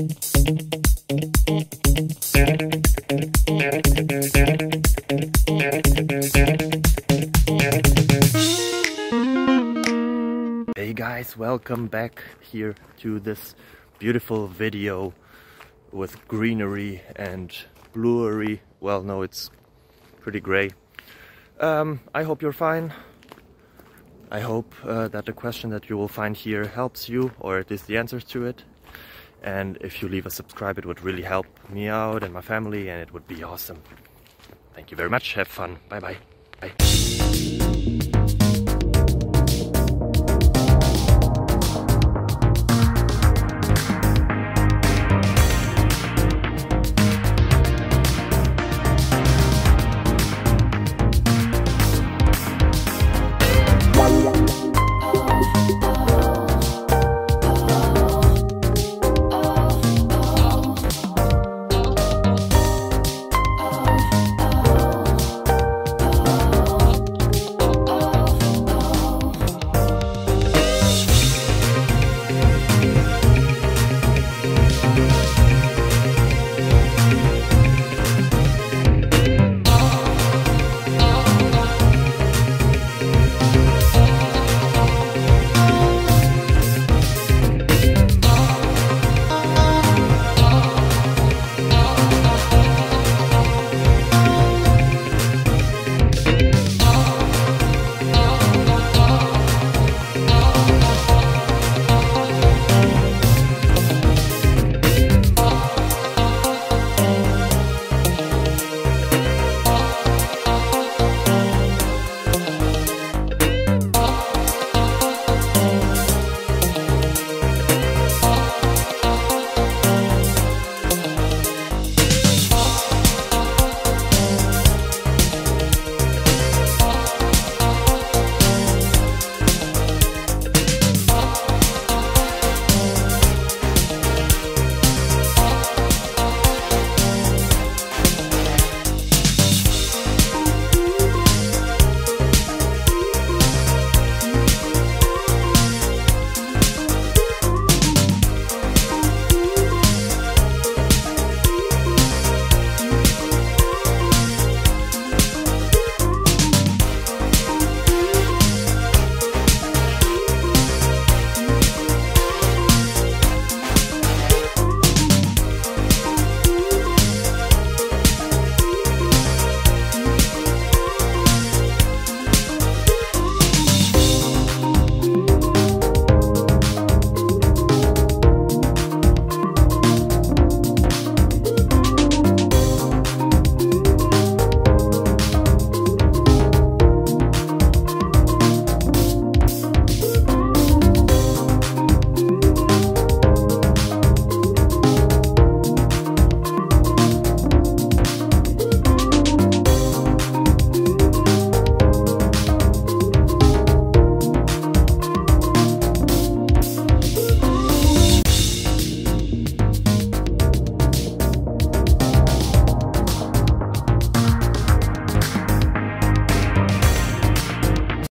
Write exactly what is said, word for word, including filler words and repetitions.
Hey guys, welcome back here to this beautiful video with greenery and bluery. Well, no, it's pretty gray. Um, I hope you're fine. I hope uh, that the question that you will find here helps you, or at least the answers to it. And if you leave a subscribe, it would really help me out and my family, and it would be awesome. Thank you very much. Have fun. Bye-bye. Bye.